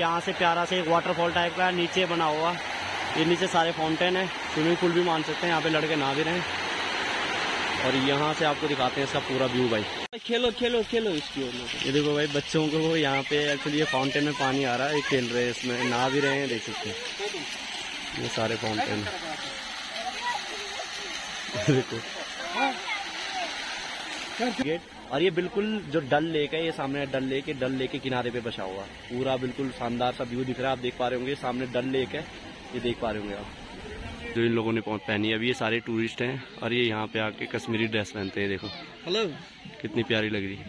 यहाँ से प्यारा से एक वाटरफॉल टाइप का नीचे बना हुआ, ये नीचे सारे फाउंटेन है, स्विमिंग पूल भी मान सकते हैं, यहाँ पे लड़के नहा भी रहे हैं। और यहाँ से आपको दिखाते हैं इसका पूरा व्यू। भाई खेलो खेलो खेलो इसकी ओर, ये देखो भाई बच्चों को यहाँ पे एक्चुअली ये फाउंटेन में पानी आ रहा है, ये खेल रहे हैं इसमें, नहा भी रहे हैं, देख सकते हैं ये सारे फाउंटेन। देखो गेट, और ये बिल्कुल जो डल लेक है, ये सामने डल लेक है, डल लेक के किनारे पे बसा हुआ पूरा बिल्कुल शानदार सा व्यू दिख रहा है, आप देख पा रहे होंगे सामने डल लेक है, ये देख पा रहे होंगे आप। जो इन लोगों ने पहनी है, अभी ये सारे टूरिस्ट हैं और ये यहाँ पे आके कश्मीरी ड्रेस पहनते हैं, देखो हेलो कितनी प्यारी लग रही है।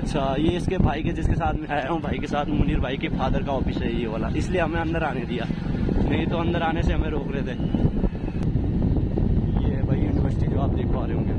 अच्छा ये इसके भाई के, जिसके साथ में आया हूँ भाई के साथ, मुनीर भाई के फादर का ऑफिस है ये वाला, इसलिए हमें अंदर आने दिया, नहीं तो अंदर आने से हमें रोक रहे थे। ये है भाई यूनिवर्सिटी, जो आप देख पा रहे होंगे।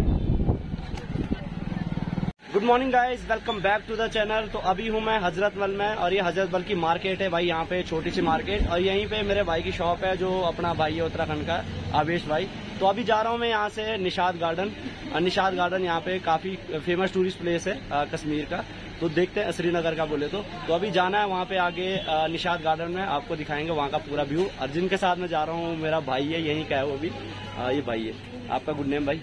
Good morning guys, welcome back to the channel. तो अभी हूँ मैं हजरतबल में, और ये हजरतबल की मार्केट है भाई, यहाँ पे छोटी सी मार्केट, और यहीं पे मेरे भाई की शॉप है, जो अपना भाई है उत्तराखंड का आवेश भाई। तो अभी जा रहा हूँ मैं यहाँ से निशात गार्डन, और निशात गार्डन यहाँ पे काफी फेमस टूरिस्ट प्लेस है कश्मीर का, तो देखते हैं श्रीनगर का बोले तो अभी जाना है वहाँ पे आगे निशात गार्डन में, आपको दिखाएंगे वहाँ का पूरा व्यू। और जिनके साथ मैं जा रहा हूँ मेरा भाई है, यहीं का है वो भी, ये भाई है आपका, गुड नेम भाई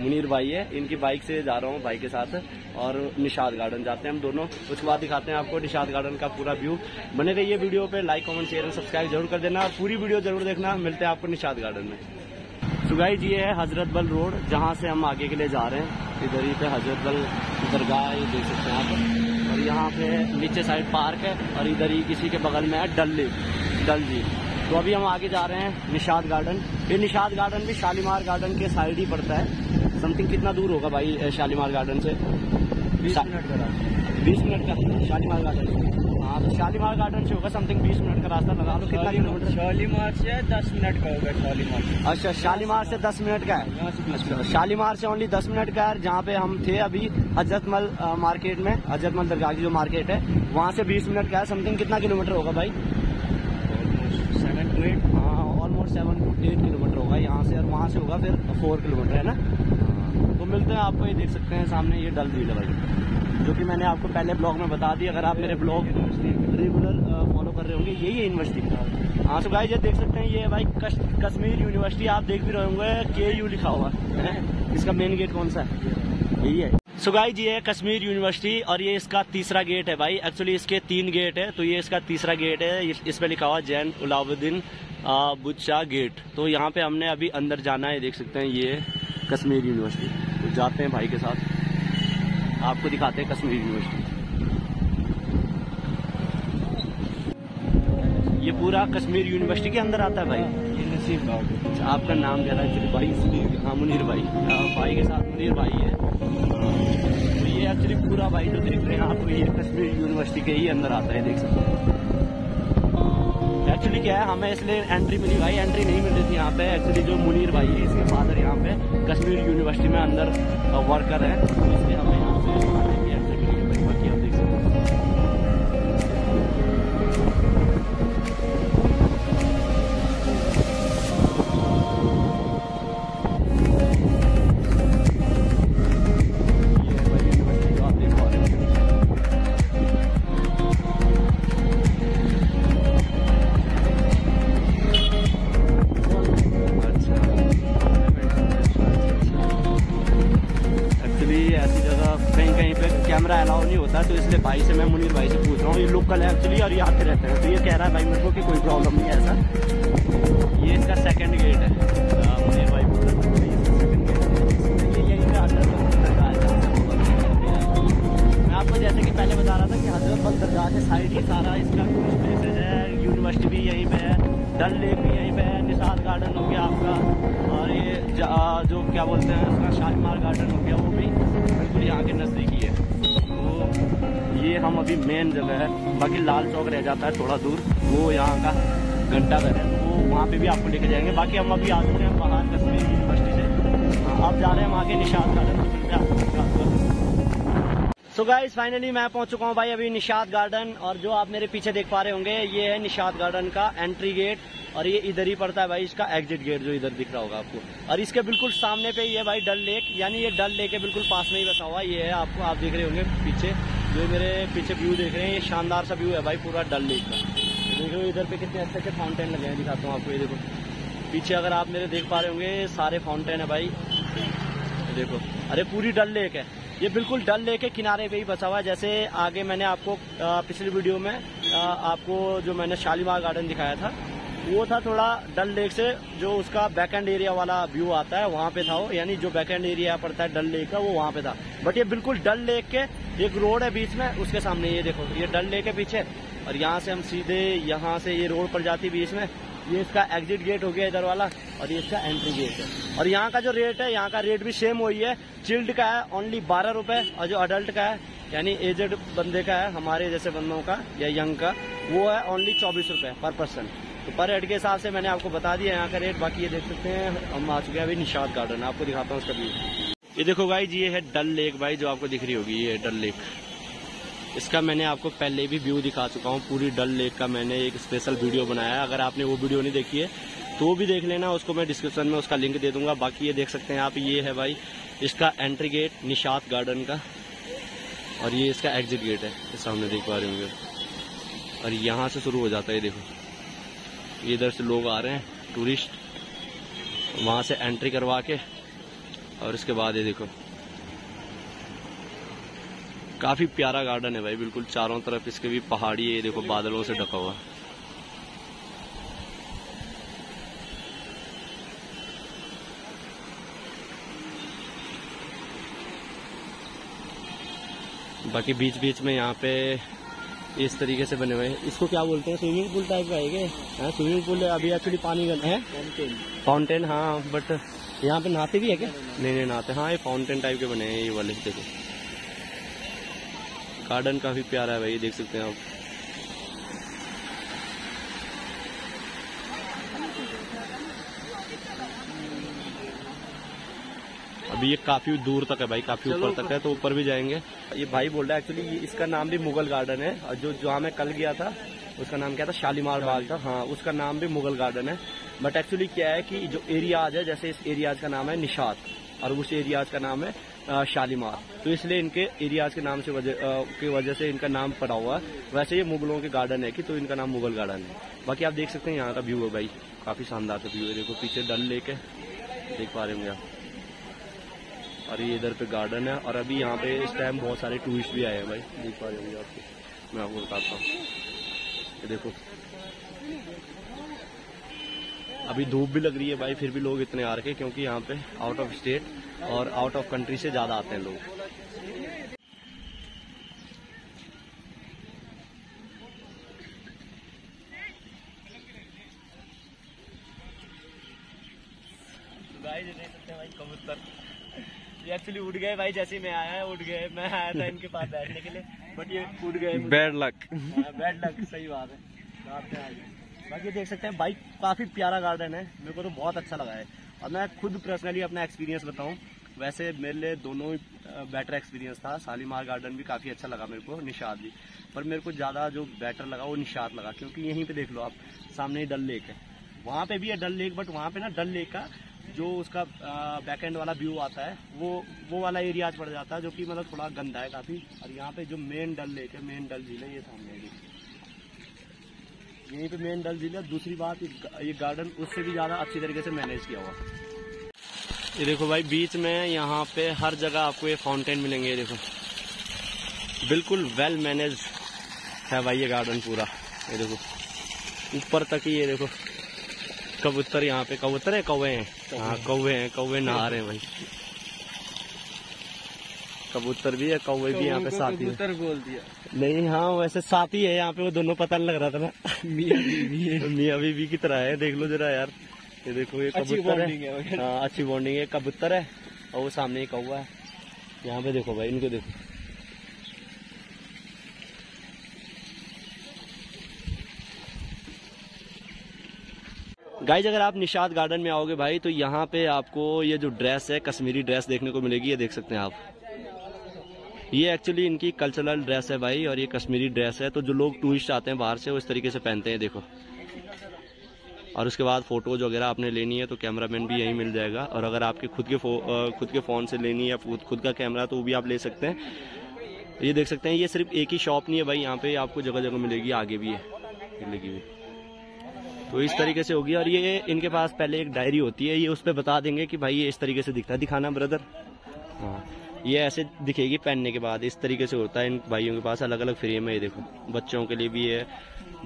मुनीर भाई है, इनकी बाइक से जा रहा हूँ भाई के साथ, और निशात गार्डन जाते हैं हम दोनों, उसके बाद दिखाते हैं आपको निशात गार्डन का पूरा व्यू। बने रहिए वीडियो पे, like comment share and subscribe जरूर कर देना, और पूरी वीडियो जरूर देखना। मिलते हैं आपको निशात गार्डन में। तो गाइस ये है हजरतबल रोड, जहाँ से हम आगे के लिए जा रहे हैं, इधर ही पे हजरतबल दरगाह ये देख सकते हैं आप, और यहाँ पे नीचे साइड पार्क है, और इधर ही किसी के बगल में है डल जी। तो अभी हम आगे जा रहे हैं निशात गार्डन। ये निशात गार्डन भी शालीमार गार्डन के साइड ही पड़ता है, समथिंग कितना दूर होगा भाई शालीमार गार्डन से? 20 मिनट का रास्ता, 20 मिनट का शालीमार गार्डन से। हाँ तो शालीमार गार्डन से होगा समथिंग 20 मिनट का रास्ता लगा लो। कितना किलोमीटर? शालीमार से 10 मिनट का होगा शालीमार। अच्छा शालीमार से 10 मिनट का है। अच्छा शालीमार से ओनली 10 मिनट का है। जहाँ पे हम थे अभी हजरतबल मार्केट में, हजरतबल दरगाह की जो मार्केट है वहाँ से 20 मिनट का है समथिंग। कितना किलोमीटर होगा भाई? 7 to 8। हाँ ऑलमोस्ट 7 to 8 किलोमीटर होगा यहाँ से, और वहाँ से होगा फिर 4 किलोमीटर है ना। तो मिलते हैं आपको, ये देख सकते हैं सामने ये डल झील है भाई, जो कि मैंने आपको पहले ब्लॉग में बता दी, अगर आप मेरे ब्लॉग रेगुलर फॉलो कर रहे होंगे। यही है यूनिवर्सिटी। हाँ तो भाई ये देख सकते हैं, ये भाई कश्मीर यूनिवर्सिटी, आप देख भी रहे होंगे KU लिखा हुआ है, इसका मेन गेट कौन सा है? यही है। सो गाइस ये है कश्मीर यूनिवर्सिटी, और ये इसका तीसरा गेट है भाई, एक्चुअली इसके 3 गेट है, तो ये इसका तीसरा गेट है, इस पर लिखा हुआ जैन उलाउद्दीन बुद्शा गेट। तो यहाँ पे हमने अभी अंदर जाना है, देख सकते हैं ये कश्मीर यूनिवर्सिटी, तो जाते हैं भाई के साथ, आपको दिखाते हैं कश्मीर यूनिवर्सिटी। ये पूरा कश्मीर यूनिवर्सिटी के अंदर आता है भाई। ये नसीब गार्डन, आपका नाम क्या है भाई? हाँ मुनीर भाई, भाई के साथ मुनीर भाई है। तो ये एक्चुअली पूरा भाई जो देख रहे हैं आप, ये कश्मीर यूनिवर्सिटी के ही अंदर आता है, देख सकते हैं। एक्चुअली क्या है, हमें इसलिए एंट्री मिली भाई, एंट्री नहीं मिल रही थी यहाँ पे। एक्चुअली जो मुनीर भाई है, इसके फादर यहाँ पे कश्मीर यूनिवर्सिटी में अंदर वर्कर है, इसलिए हमें तो इसलिए भाई से, मैं मुनीर भाई से पूछ रहा हूँ, ये लोकल है एक्चुअली और ये आते रहते हैं, तो ये कह रहा है भाई मेरे को कि कोई प्रॉब्लम नहीं है ऐसा। ये इसका 2nd गेट है, मुनीर भाई बोल रहे हैं इसका 2nd गेट है, ये यहीं पे हजरतबल दरगाह है। मैं आपको जैसे कि पहले बता रहा था कि हजरतबल दरगाह के साइड ही सारा इसका टूरिस्ट प्लेसेज है, यूनिवर्सिटी भी यहीं पर है, डल लेक भी यहीं पर है, निशात गार्डन हो गया आपका, और ये जो क्या बोलते हैं उसका शालीमार गार्डन हो गया, वो भी बिल्कुल यहाँ के नज़दीकी है। ये हम अभी मेन जगह है, बाकी लाल चौक रह जाता है थोड़ा दूर, वो यहाँ का घंटाघर है, तो वो वहाँ पे भी आपको लेके जाएंगे। बाकी हम अभी आ चुके हैं बाहर कश्मीर यूनिवर्सिटी से, आप जा रहे हैं हम आगे Nishat garden. So guys finally मैं पहुँच चुका हूँ भाई अभी निशात गार्डन, और जो आप मेरे पीछे देख पा रहे होंगे ये है निशात गार्डन का एंट्री गेट, और ये इधर ही पड़ता है भाई इसका एग्जिट गेट, जो इधर दिख रहा होगा आपको। और इसके बिल्कुल सामने पे ये भाई डल लेक, यानी ये डल लेक के बिल्कुल पास में ही बसा हुआ ये है, आपको आप देख रहे होंगे पीछे जो मेरे पीछे व्यू देख रहे हैं, ये शानदार सा व्यू है भाई पूरा डल लेक का। देखो इधर पे कितने अच्छे अच्छे फाउंटेन लगे हैं, दिखाता हूँ आपको। ये देखो पीछे अगर आप मेरे देख पा रहे होंगे सारे फाउंटेन है भाई, देखो। अरे पूरी डल लेक है, ये बिल्कुल डल लेक के किनारे पे ही बसा हुआ है। जैसे आगे मैंने आपको पिछली वीडियो में आपको जो मैंने शालीमार गार्डन दिखाया था वो था थोड़ा डल लेक से जो उसका बैक एंड एरिया वाला व्यू आता है, वहाँ पे था वो। यानी जो बैक एंड एरिया पड़ता है डल लेक का वो वहाँ पे था। बट ये बिल्कुल डल लेक के एक रोड है बीच में, उसके सामने ये देखो, ये डल लेक है पीछे, और यहाँ से हम सीधे यहाँ से ये रोड पड़ जाती है बीच में। ये इसका एग्जिट गेट हो गया इधर वाला, और ये इसका एंट्री गेट है। और यहाँ का जो रेट है, यहाँ का रेट भी सेम वही है। चिल्ड का है ओनली 12 रुपये, और जो अडल्ट का है यानी एजेड बंदे का है, हमारे जैसे बंदों का या यंग का, वो है ओनली 24 रुपये पर पर्सन। तो पर हेड के हिसाब से मैंने आपको बता दिया यहाँ का रेट। बाकी ये देख सकते हैं हम आ चुके हैं अभी निशात गार्डन, आपको दिखाता हूँ उसका व्यू। ये देखो भाई जी, ये है डल लेक भाई, जो आपको दिख रही होगी ये डल लेक। इसका मैंने आपको पहले भी व्यू दिखा चुका हूँ, पूरी डल लेक का मैंने एक स्पेशल वीडियो बनाया है। अगर आपने वो वीडियो नहीं देखी है तो वो भी देख लेना, उसको मैं डिस्क्रिप्शन में उसका लिंक दे दूंगा। बाकी ये देख सकते हैं आप, ये है भाई इसका एंट्री गेट निशात गार्डन का, और ये इसका एग्जिट गेट है, इस सामने देख पा रहे होंगे। और यहाँ से शुरू हो जाता है, ये देखो इधर से लोग आ रहे हैं टूरिस्ट, वहाँ से एंट्री करवा के, और इसके बाद ये देखो काफी प्यारा गार्डन है भाई, बिल्कुल चारों तरफ इसके भी पहाड़ी है। ये देखो बादलों से ढका हुआ। बाकी बीच बीच में यहाँ पे इस तरीके से बने हुए हैं, इसको क्या बोलते हैं, स्विमिंग पूल टाइप का है। स्विमिंग पूल अभी एक्चुअली पानी गंदा है, फाउंटेन। हाँ बट यहाँ पे नहाते भी है क्या? नहीं नहाते। हाँ ये फाउंटेन टाइप के बने हैं ये वाले। देखो गार्डन काफी प्यारा है भाई, देख सकते हैं आप। अभी ये काफी दूर तक है भाई, काफी ऊपर तक है, तो ऊपर भी जाएंगे। ये भाई बोल रहा है एक्चुअली इसका नाम भी मुगल गार्डन है, और जो जहाँ मैं कल गया था उसका नाम क्या था, शालीमार बाग था। हाँ उसका नाम भी मुगल गार्डन है, बट एक्चुअली क्या है कि जो एरियाज है, जैसे इस एरियाज का नाम है निशात और उस एरियाज का नाम है शालीमार, तो इसलिए इनके एरियाज के नाम से की वजह से इनका नाम पड़ा हुआ है। वैसे ये मुगलों के गार्डन है कि, तो इनका नाम मुगल गार्डन है। बाकी आप देख सकते हैं यहाँ का व्यू है भाई, काफी शानदार का व्यू है। देखो पीछे डल लेक है, देख पा रहे होंगे आप, और ये इधर पे गार्डन है। और अभी यहाँ पे इस टाइम बहुत सारे टूरिस्ट भी आए हैं भाई, देख पा रहे होंगे आपको। मैं आपको बताता हूँ, देखो अभी धूप भी लग रही है भाई, फिर भी लोग इतने आ रखे क्योंकि यहाँ पे आउट ऑफ स्टेट और आउट ऑफ कंट्री से ज्यादा आते हैं लोग। गाइस देख सकते हैं भाई कबूतर, ये एक्चुअली उड़ गए भाई, जैसे मैं आया उड़ गए। मैं आया था इनके पास बैठने के लिए, बट ये उड़ गए। बैड लक सही बात है। बाकी देख सकते हैं भाई काफ़ी प्यारा गार्डन है, मेरे को तो बहुत अच्छा लगा है। और मैं खुद पर्सनली अपना एक्सपीरियंस बताऊं, वैसे मेरे लिए दोनों ही बेटर एक्सपीरियंस था। शालीमार गार्डन भी काफ़ी अच्छा लगा मेरे को, निशात भी, पर मेरे को ज़्यादा जो बेटर लगा वो निशात लगा। क्योंकि यहीं पे देख लो आप, सामने ही डल लेक है, वहाँ पे भी है डल लेक, बट वहाँ पे ना डल लेक का जो उसका बैक एंड वाला व्यू आता है वो वाला एरिया पड़ जाता है, जो कि मतलब थोड़ा गंदा है काफ़ी। और यहाँ पे जो मेन डल लेक है, मेन डल झील है, ये सामने यहीं पे मेन डल झील है। दूसरी बात, ये गार्डन उससे भी ज़्यादा अच्छी तरीके से मैनेज किया हुआ। ये देखो भाई बीच में यहाँ पे हर जगह आपको ये फाउंटेन मिलेंगे, ये देखो बिल्कुल वेल मैनेज है भाई ये गार्डन पूरा। ये देखो ऊपर तक ही, ये देखो कबूतर, यहाँ पे कबूतर है, कौवे हैं। हाँ कौवे नहा रहे हैं भाई, कबूतर भी है कौवे भी यहाँ पे साथी है। बोल दिया नहीं, हाँ वैसे साथी है यहाँ पे, वो दोनों पता लग रहा था ना। मियां बीवी की तरह है, देख लो जरा यार। ये देखो ये कबूतर है, हाँ अच्छी बॉन्डिंग है, कबूतर है और वो सामने ही कौवा है। यहाँ पे देखो भाई इनको देखो, गाइज अगर आप निशात गार्डन में आओगे भाई तो यहाँ पे आपको ये जो ड्रेस है कश्मीरी ड्रेस देखने को मिलेगी। ये देख सकते हैं आप, ये एक्चुअली इनकी कल्चरल ड्रेस है भाई, और ये कश्मीरी ड्रेस है, तो जो लोग टूरिस्ट आते हैं बाहर से वो इस तरीके से पहनते हैं, देखो। और उसके बाद फोटोज वगैरह आपने लेनी है तो कैमरामैन भी यहीं मिल जाएगा, और अगर आपके खुद के फ़ोन से लेनी है, खुद का कैमरा, तो वो भी आप ले सकते हैं। ये देख सकते हैं, ये सिर्फ एक ही शॉप नहीं है भाई, यहाँ पे आपको जगह जगह मिलेगी, आगे भी है लगी हुई। तो इस तरीके से होगी, और ये इनके पास पहले एक डायरी होती है, ये उस पर बता देंगे कि भाई ये इस तरीके से दिखता है, दिखाना ब्रदर। हाँ ये ऐसे दिखेगी पहनने के बाद, इस तरीके से होता है। इन भाइयों के पास अलग अलग फ्रेम है, ये देखो बच्चों के लिए भी है,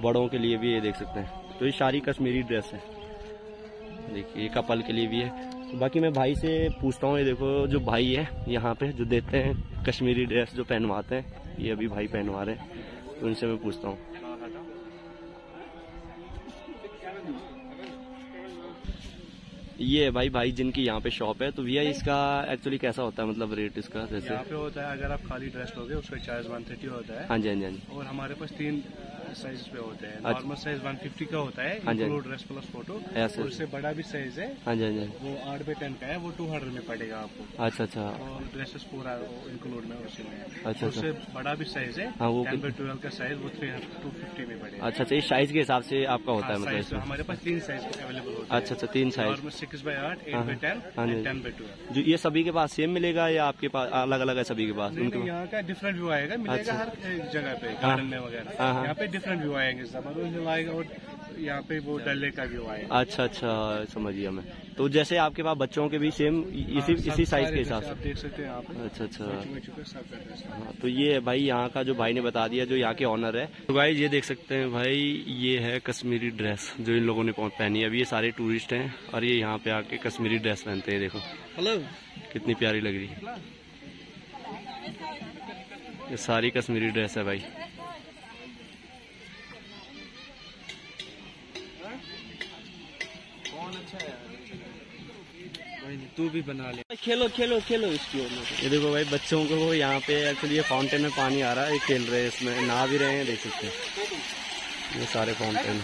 बड़ों के लिए भी, ये देख सकते हैं। तो ये सारी कश्मीरी ड्रेस है, देखिए कपल के लिए भी है। बाकी मैं भाई से पूछता हूँ, ये देखो जो भाई है यहाँ पे जो देते हैं कश्मीरी ड्रेस जो पहनवाते हैं, ये अभी भाई पहनवा रहे हैं, तो उनसे मैं पूछता हूँ। ये भाई भाई जिनकी यहाँ पे शॉप है, तो भैया इसका एक्चुअली कैसा होता है, मतलब रेट इसका जैसे यहाँ पे होता है, अगर आप खाली ड्रेस लोगे उसका चार्ज 130 होता है। हाँ जी हाँ जी हाँ जी। और हमारे पास तीन साइज पे होते हैं, नॉर्मल साइज 150 का होता है, इंक्लूड ड्रेस प्लस फोटो, और उससे बड़ा भी साइज है। हाँ जी हाँ जी। वो 8x10 का है, वो 200 में पड़ेगा आपको। अच्छा अच्छा। और ड्रेसेस पूरा इंक्लूड में उसी में। अच्छा। उससे बड़ा भी साइज है, 10x12 का साइज, वो 250 में पड़ेगा। अच्छा अच्छा, साइज के हिसाब से आपका होता है, मतलब हमारे पास तीन साइज अवेलेबल होता है। अच्छा अच्छा, तीन साइज 6x8, 8x10, 10x12। जो ये सभी के पास सेम मिलेगा या आपके पास अलग अलग है? सभी के पास यहाँ का डिफरेंट व्यू आएगा, मिलेगा हर जगह पे, गार्डन में वगैरह यहाँ पे डिफरेंट व्यू आएंगे, जबरदस्त व्यू आएगा। और यहाँ पे वो डल लेक का व्यू आएगा। अच्छा अच्छा, समझिए मैं। तो जैसे आपके पास बच्चों के भी सेम इसी साइज के हिसाब से देख सकते हैं आप। अच्छा अच्छा। तो ये भाई यहाँ का जो भाई ने बता दिया, जो यहाँ के ऑनर है। तो भाई ये देख सकते हैं भाई, ये है कश्मीरी ड्रेस जो इन लोगों ने पहनी है। अभी ये सारे टूरिस्ट हैं और ये यहाँ पे आके कश्मीरी ड्रेस पहनते हैं। देखो कितनी प्यारी लग रही है, ये सारी कश्मीरी ड्रेस है भाई। तू भी बना ले, खेलो खेलो खेलो इसकी। ये देखो भाई बच्चों को यहाँ पे एक्चुअली ये फाउंटेन में पानी आ रहा है, खेल रहे हैं इसमें, नहा भी रहे हैं, देख सकते हैं ये सारे फाउंटेन।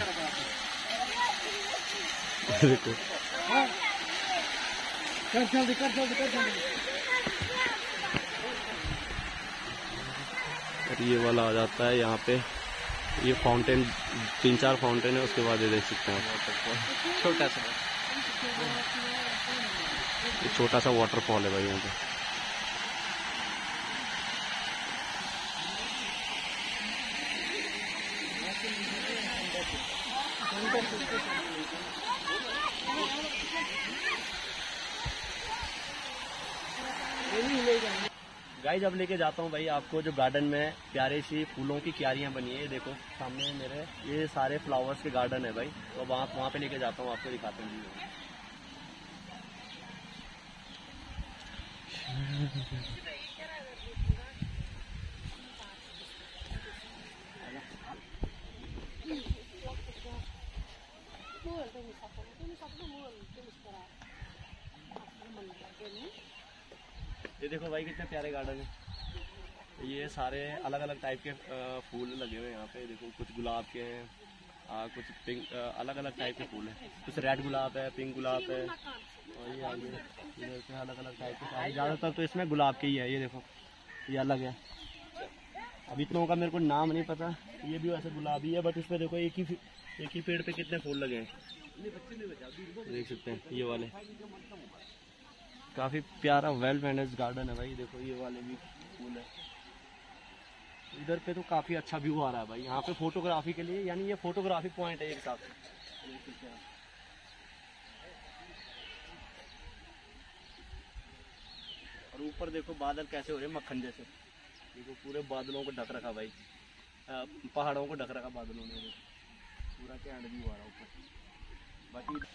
देखो ये वाला आ जाता है यहाँ पे, ये फाउंटेन 3-4 फाउंटेन है, उसके बाद ये देख सकते हैं आप छोटा सा, ये छोटा सा वाटरफॉल है भाई यहाँ पे। गाइज अब लेके जाता हूँ भाई आपको जो गार्डन में प्यारे सी फूलों की क्यारियाँ बनी है। ये देखो सामने मेरे ये सारे फ्लावर्स के गार्डन है भाई, तो अब आप वहाँ पे लेके जाता हूँ, आपको दिखाता हूँ। ये देखो भाई कितने प्यारे गार्डन है, ये सारे अलग अलग टाइप के फूल लगे हुए हैं यहाँ पे। देखो कुछ गुलाब के हैं, कुछ पिंक, अलग अलग टाइप के फूल हैं, कुछ रेड गुलाब है, पिंक गुलाब है, और ये आगे अलग अलग टाइप के। ज़्यादातर तो इसमें गुलाब के ही है, ये देखो ये अलग है। अब इतनों का मेरे को नाम नहीं पता, ये भी वैसे गुलाबी है, बट इसमें देखो एक ही पेड़ पे कितने फूल लगे हैं, देख सकते हैं। ये वाले काफ़ी प्यारा वेल मैनेज गार्डन है भाई, देखो ये वाले भी फूल है। इधर पे तो काफ़ी अच्छा व्यू आ रहा है भाई यहाँ पे फोटोग्राफी के लिए, यानी ये फोटोग्राफी पॉइंट है एक हिसाब से। और ऊपर देखो बादल कैसे हो रहे हैं, मक्खन जैसे, देखो पूरे बादलों को ढक रखा भाई, पहाड़ों को ढक रखा बादलों ने, पूरा कैंड व्यू आ रहा ऊपर। बाकी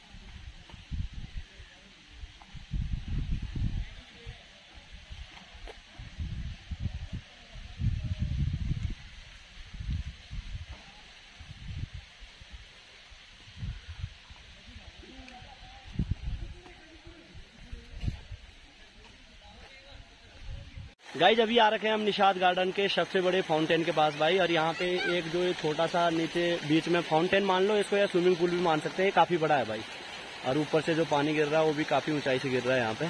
गाइज अभी आ रखे हैं हम निशात गार्डन के सबसे बड़े फाउंटेन के पास भाई, और यहाँ पे एक जो छोटा सा नीचे बीच में फाउंटेन मान लो इसको, या स्विमिंग पूल भी मान सकते हैं, काफ़ी बड़ा है भाई। और ऊपर से जो पानी गिर रहा है वो भी काफ़ी ऊंचाई से गिर रहा है यहाँ पे।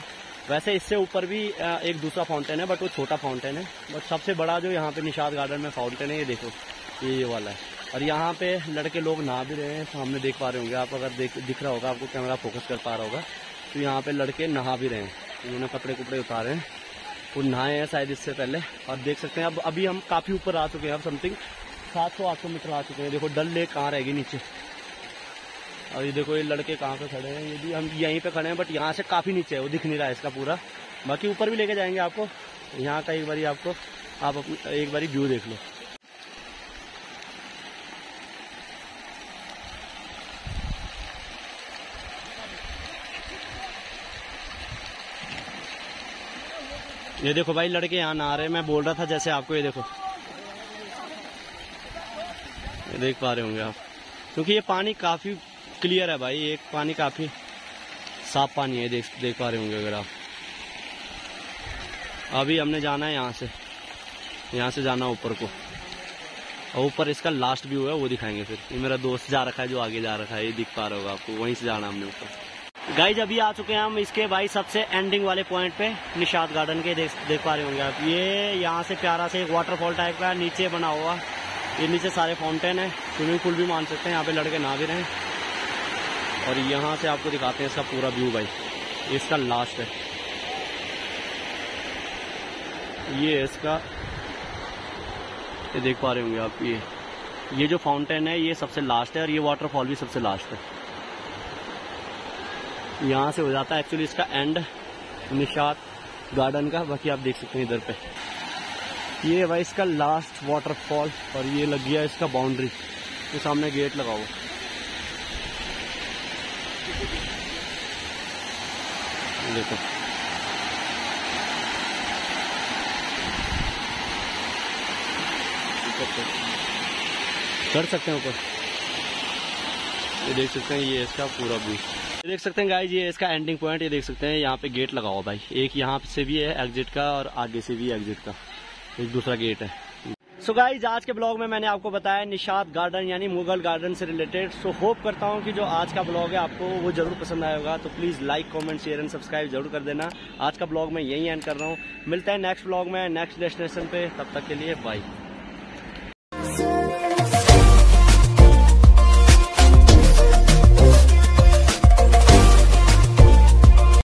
वैसे इससे ऊपर भी एक दूसरा फाउंटेन है, बट वो छोटा फाउंटेन है, बट सबसे बड़ा जो यहाँ पे निशात गार्डन में फाउंटेन है, ये देखो ये वाला है। और यहाँ पे लड़के लोग नहा भी रहे हैं, सामने देख पा रहे होंगे आप, अगर दिख रहा होगा आपको, कैमरा फोकस कर पा रहा होगा, तो यहाँ पे लड़के नहा भी रहे हैं, उन्होंने कपड़े उतारे हैं वो नहाए हैं शायद इससे पहले। और देख सकते हैं अब अभी हम काफ़ी ऊपर आ चुके हैं, अब समथिंग 700-800 मीटर आ चुके हैं। देखो डल लेक कहाँ रहेगी नीचे। और ये देखो ये लड़के कहाँ पे खड़े हैं, ये भी हम यहीं पे खड़े हैं, बट यहाँ से काफ़ी नीचे है, वो दिख नहीं रहा है इसका पूरा। बाकी ऊपर भी लेके जाएंगे आपको, यहाँ का एक बारी आपको आप एक बारी व्यू देख लो। ये देखो भाई लड़के यहाँ नहा रहे हैं, मैं बोल रहा था जैसे आपको, ये देखो ये देख पा रहे होंगे आप, क्योंकि ये पानी काफ़ी क्लियर है भाई, एक पानी काफ़ी साफ पानी है, देख पा रहे होंगे अगर आप। अभी हमने जाना है यहाँ से जाना ऊपर को, और ऊपर इसका लास्ट व्यू है वो दिखाएंगे फिर। ये मेरा दोस्त जा रखा है जो आगे जा रखा है, ये दिख पा रहा होगा आपको, वहीं से जाना हमने ऊपर। गाइज अभी आ चुके हैं हम इसके भाई सबसे एंडिंग वाले पॉइंट पे, निशात गार्डन के देख पा रहे होंगे आप। ये यहाँ से प्यारा से एक वाटरफॉल टाइप का नीचे बना हुआ, ये नीचे सारे फाउंटेन है, स्विमिंग पूल भी मान सकते हैं, यहाँ पे लड़के नहा भी रहे हैं। और यहाँ से आपको दिखाते हैं इसका पूरा व्यू भाई, इसका लास्ट है ये इसका, ये देख पा रहे होंगे आप। ये जो फाउंटेन है ये सबसे लास्ट है, और ये वाटरफॉल भी सबसे लास्ट है। यहाँ से हो जाता है एक्चुअली इसका एंड निशात गार्डन का। बाकी आप देख सकते हैं इधर पे, ये है भाई इसका लास्ट वाटरफॉल, और ये लग गया इसका बाउंड्री, ये सामने गेट लगा हुआ। देखो चढ़ सकते हैं ऊपर, ये देख सकते हैं, ये इसका पूरा व्यू देख सकते हैं गाइज। ये इसका एंडिंग पॉइंट, ये देख सकते हैं यहाँ पे गेट लगा हुआ भाई, एक यहाँ से भी है एग्जिट का, और आगे से भी एग्जिट का एक दूसरा गेट है। सो गाइज आज के ब्लॉग में मैंने आपको बताया निशात गार्डन यानी मुगल गार्डन से रिलेटेड। सो होप करता हूँ कि जो आज का ब्लॉग है आपको वो जरूर पसंद आया होगा। तो please like comment share and subscribe जरूर कर देना। आज का ब्लॉग मैं यहीं एंड कर रहा हूँ, मिलता है नेक्स्ट ब्लॉग में नेक्स्ट डेस्टिनेशन पे, तब तक के लिए बाय।